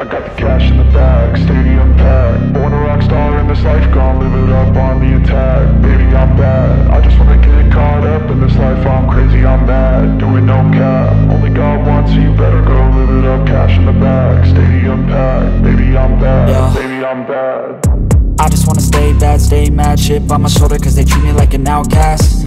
I got the cash in the bag, stadium packed. Born a rock star in this life, gone live it up on the attack. Baby, I'm bad, I just wanna get caught up in this life. I'm crazy, I'm mad, doing no cap. Only God wants you, better go live it up. Cash in the bag, stadium packed. Baby, I'm bad, yeah. Baby, I'm bad. I just wanna stay bad, stay mad. Chip on my shoulder cause they treat me like an outcast.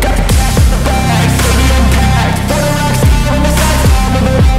got the cash in the bag, stadium packed. Born a rock star in this life, gon' live it up.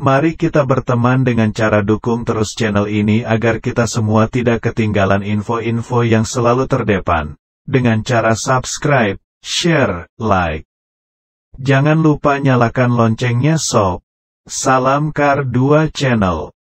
Mari kita berteman dengan cara dukung terus channel ini agar kita semua tidak ketinggalan info-info yang selalu terdepan. Dengan cara subscribe, share, like. Jangan lupa nyalakan loncengnya sob. Salam Car 2 Channel.